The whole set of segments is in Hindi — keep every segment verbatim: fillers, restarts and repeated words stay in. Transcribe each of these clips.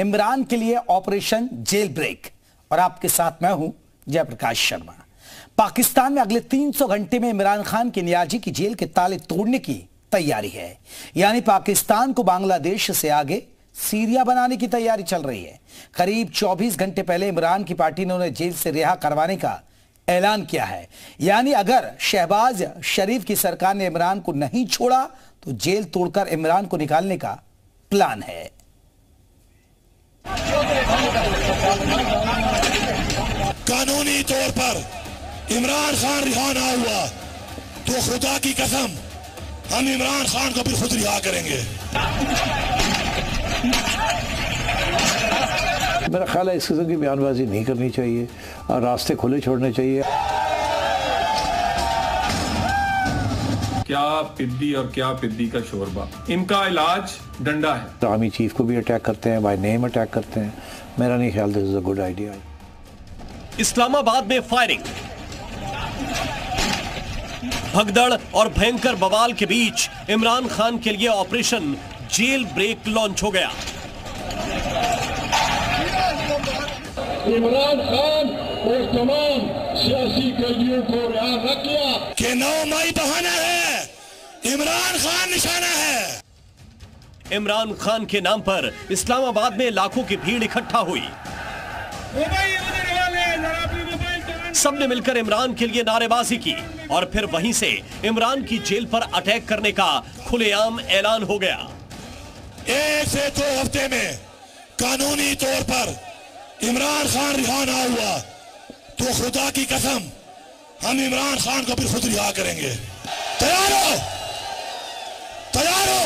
इमरान के लिए ऑपरेशन जेल ब्रेक, और आपके साथ मैं हूं जयप्रकाश शर्मा। पाकिस्तान में अगले तीन सौ घंटे में इमरान खान की नियाजी की जेल के ताले तोड़ने की तैयारी है, यानी पाकिस्तान को बांग्लादेश से आगे सीरिया बनाने की तैयारी चल रही है। करीब चौबीस घंटे पहले इमरान की पार्टी ने उन्हें जेल से रिहा करवाने का ऐलान किया है, यानी अगर शहबाज शरीफ की सरकार ने इमरान को नहीं छोड़ा तो जेल तोड़कर इमरान को निकालने का प्लान है। कानूनी तौर पर इमरान खान रिहा ना हुआ तो खुदा की कसम हम इमरान खान को भी खुद रिहा करेंगे। मेरा ख्याल है इस किस्म की बयानबाजी नहीं करनी चाहिए और रास्ते खुले छोड़ने चाहिए। क्या पिद्दी और क्या पिद्दी का शोरबा, इनका इलाज डंडा है। आर्मी चीफ को भी अटैक करते हैं, बाय नेम अटैक करते हैं। मेरा नहीं ख्याल this is a good idea. Islamabad में फायरिंग, भगदड़ और भयंकर बवाल के बीच इमरान खान के लिए ऑपरेशन जेल ब्रेक लॉन्च हो गया। इमरान खान और तमाम सियासी कैदियों को रिहा न किया कि नौ मई बहाना है, इमरान खान निशाना है। इमरान खान के नाम पर इस्लामाबाद में लाखों की भीड़ इकट्ठा हुई। सबने मिलकर इमरान के लिए नारेबाजी की और फिर वहीं से इमरान की जेल पर अटैक करने का खुलेआम ऐलान हो गया। एक से दो हफ्ते में कानूनी तौर पर इमरान खान रिहा ना हुआ तो खुदा की कसम हम इमरान खान को भी खुद रिहा करेंगे। तैयार हो, तैयार हो,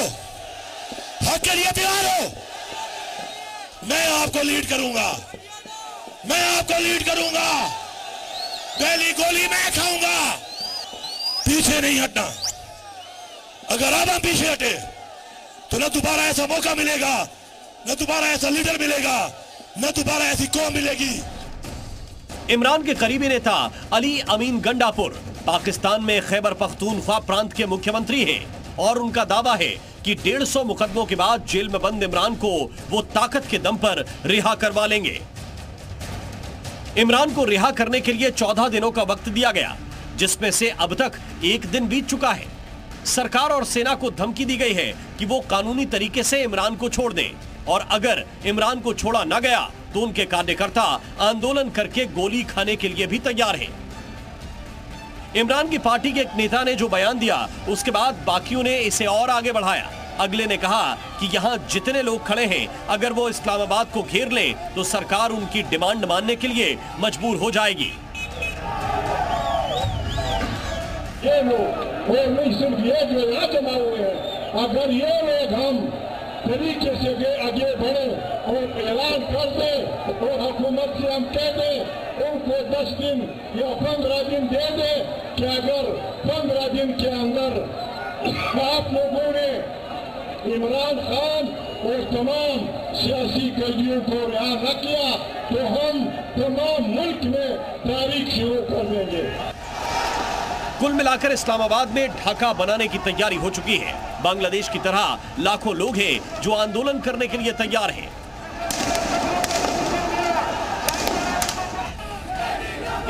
हक के लिए तैयार हो। मैं आपको लीड करूंगा, मैं आपको लीड करूंगा। पहली गोली मैं खाऊंगा, पीछे नहीं हटना। अगर अब हम पीछे हटे तो न दोबारा ऐसा मौका मिलेगा, न दोबारा ऐसा लीडर मिलेगा, न दोबारा ऐसी कौम मिलेगी। इमरान के करीबी नेता अली अमीन गंडापुर पाकिस्तान में खैबर पख्तून खा प्रांत के मुख्यमंत्री हैं और उनका दावा है कि डेढ़ सौ मुकदमों के बाद जेल में बंद इमरान को वो ताकत के दम पर रिहा करवा लेंगे। इमरान को रिहा करने के लिए चौदह दिनों का वक्त दिया गया, जिसमें से अब तक एक दिन बीत चुका है। सरकार और सेना को धमकी दी गई है कि वो कानूनी तरीके से इमरान को छोड़ दें, और अगर इमरान को छोड़ा न गया तो उनके कार्यकर्ता आंदोलन करके गोली खाने के लिए भी तैयार हैं। इमरान की पार्टी के एक नेता ने जो बयान दिया, उसके बाद बाकियों ने इसे और आगे बढ़ाया। अगले ने कहा कि यहाँ जितने लोग खड़े हैं, अगर वो इस्लामाबाद को घेर लें तो सरकार उनकी डिमांड मानने के लिए मजबूर हो जाएगी। ये लोग ये लोग सिर्फ ये जो जमा हुए हैं, अगर ये लोग हम तरीके से आगे बढ़े और ऐलान कर दे और हुकूमत से हम कह दे उनको दस दिन या पंद्रह दिन दे दे कि अगर पंद्रह दिन के अंदर आप लोगों ने इमरान खान और तमाम सियासी कैदियों को रिहा न किया तो हम तमाम मुल्क में तारीख शुरू कर देंगे। कुल मिलाकर इस्लामाबाद में ढाका बनाने की तैयारी हो चुकी है। बांग्लादेश की तरह लाखों लोग हैं जो आंदोलन करने के लिए तैयार हैं।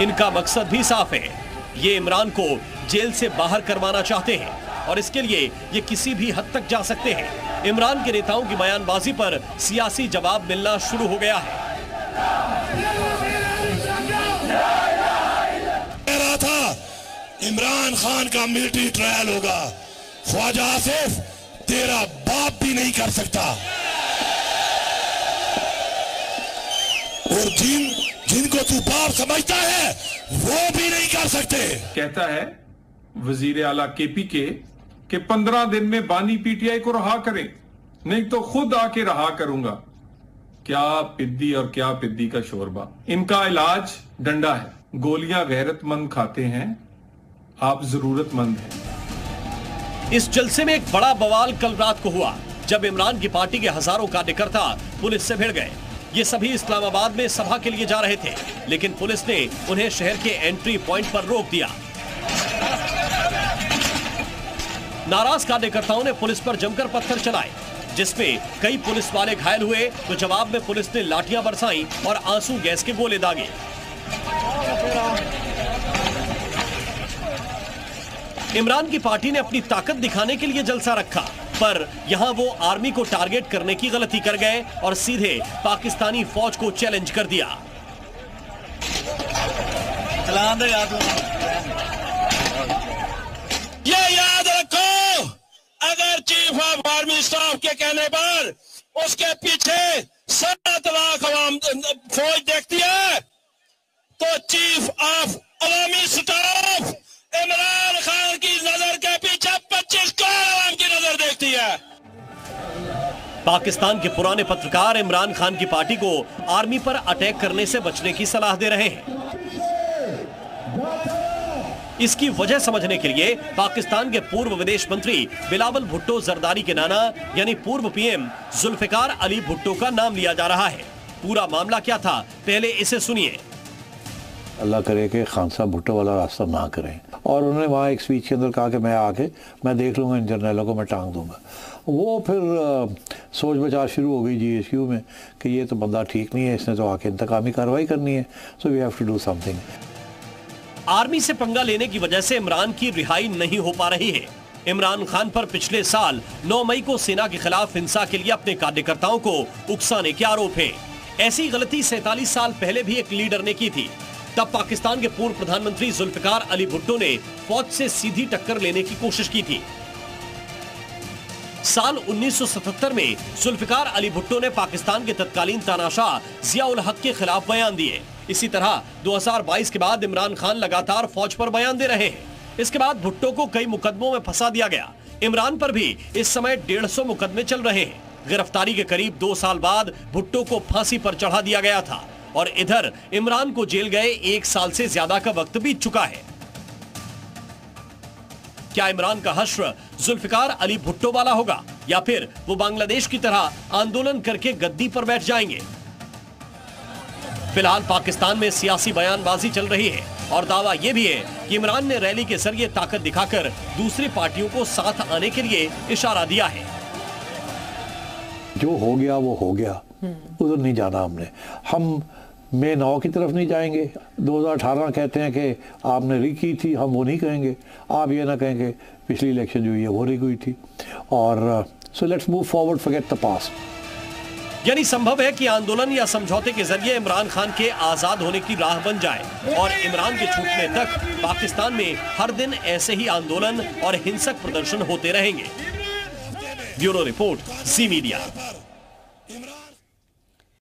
इनका मकसद भी साफ है, ये इमरान को जेल से बाहर करवाना चाहते हैं और इसके लिए ये किसी भी हद तक जा सकते हैं। इमरान के नेताओं की बयानबाजी पर सियासी जवाब मिलना शुरू हो गया है। कह रहा था इमरान खान का मिलिट्री ट्रायल होगा, ख्वाजा आसिफ तेरा बाप भी नहीं कर सकता। और जिन जिनको तू बाप समझता है वो भी नहीं कर सकते। कहता है वजीर आला के पी के कि पंद्रह दिन में बानी पीटीआई को रहा करें, नहीं तो खुद आके रहा करूंगा। क्या पिद्दी और क्या पिद्दी का शोरबा, इनका इलाज डंडा है। गोलियां गैरतमंद खाते हैं, आप जरूरतमंद हैं। इस जलसे में एक बड़ा बवाल कल रात को हुआ जब इमरान की पार्टी के हजारों कार्यकर्ता पुलिस से भिड़ गए। ये सभी इस्लामाबाद में सभा के लिए जा रहे थे, लेकिन पुलिस ने उन्हें शहर के एंट्री प्वाइंट पर रोक दिया। नाराज कार्यकर्ताओं ने पुलिस पर जमकर पत्थर चलाए। जिसमें कई पुलिस वाले घायल हुए तो जवाब में पुलिस ने लाठियां बरसाई और आंसू गैस के गोले दागे। इमरान की पार्टी ने अपनी ताकत दिखाने के लिए जलसा रखा, पर यहां वो आर्मी को टारगेट करने की गलती कर गए और सीधे पाकिस्तानी फौज को चैलेंज कर दिया। ये याद रखो, अगर चीफ ऑफ आर्मी स्टाफ के कहने पर उसके पीछे सात लाख अवाम फौज देखती है तो चीफ ऑफ अवामी स्टाफ इमरान खान की नजर के पीछे पच्चीस करोड़ आवाम की नजर देखती है। पाकिस्तान के पुराने पत्रकार इमरान खान की पार्टी को आर्मी पर अटैक करने से बचने की सलाह दे रहे हैं। इसकी वजह समझने के लिए पाकिस्तान के पूर्व विदेश मंत्री बिलावल भुट्टो जरदारी के नाना यानी पूर्व पीएम जुल्फिकार अली भुट्टो का नाम लिया जा रहा है। पूरा मामला क्या था, पहले इसे सुनिए। अल्लाह करे कि खान साहब भुट्टो वाला रास्ता ना करें। और उन्होंने वहाँ एक स्पीच के अंदर कहा कि मैं आके मैं देख लूँगा, इन जर्नलों को मैं टांग दूँगा। वो फिर आ, सोच बचार शुरू हो गई जीएसक्यू में कि ये तो बंदा ठीक नहीं है, इसने तो आके इंतकामी कार्रवाई करनी है, so we have to do something. Army से पंगा लेने की वजह से इमरान की रिहाई नहीं हो पा रही है। इमरान खान पर पिछले साल नौ मई को सेना के खिलाफ हिंसा के लिए अपने कार्यकर्ताओं को उकसाने के आरोप है। ऐसी गलती सैंतालीस साल पहले भी एक लीडर ने की थी। तब पाकिस्तान के पूर्व प्रधानमंत्री जुल्फिकार अली भुट्टो ने फौज से सीधी टक्कर लेने की कोशिश की थी। साल उन्नीस सौ सतहत्तर में जुल्फिकार अली भुट्टो ने पाकिस्तान के तत्कालीन तानाशाह जियाउल हक के खिलाफ बयान दिए। इसी तरह दो हज़ार बाईस के बाद इमरान खान लगातार फौज पर बयान दे रहे हैं। इसके बाद भुट्टो को कई मुकदमों में फंसा दिया गया। इमरान पर भी इस समय डेढ़ सौ मुकदमे चल रहे हैं। गिरफ्तारी के करीब दो साल बाद भुट्टो को फांसी पर चढ़ा दिया गया था और इधर इमरान को जेल गए एक साल से ज्यादा का वक्त बीत चुका है। क्या इमरान का हश्र जुल्फिकार अली भुट्टो वाला होगा या फिर वो बांग्लादेश की तरह आंदोलन करके गद्दी पर बैठ जाएंगे? फिलहाल पाकिस्तान में सियासी बयानबाजी चल रही है और दावा यह भी है कि इमरान ने रैली के जरिए ताकत दिखाकर दूसरी पार्टियों को साथ आने के लिए इशारा दिया है। जो हो गया वो हो गया, उधर नहीं जाना हमने। हम में नौ की तरफ नहीं जाएंगे। दो हज़ार अठारह कहते हैं कि आपने री की थी, हम वो नहीं कहेंगे। आप ये ना कहेंगे पिछली इलेक्शन जो हुई है वो री हुई थी। और so let's move forward, forget the past. यानी संभव है कि आंदोलन या समझौते के जरिए इमरान खान के आज़ाद होने की राह बन जाए और इमरान के छूटने तक पाकिस्तान में हर दिन ऐसे ही आंदोलन और हिंसक प्रदर्शन होते रहेंगे। ब्यूरो रिपोर्ट, ज़ी मीडिया।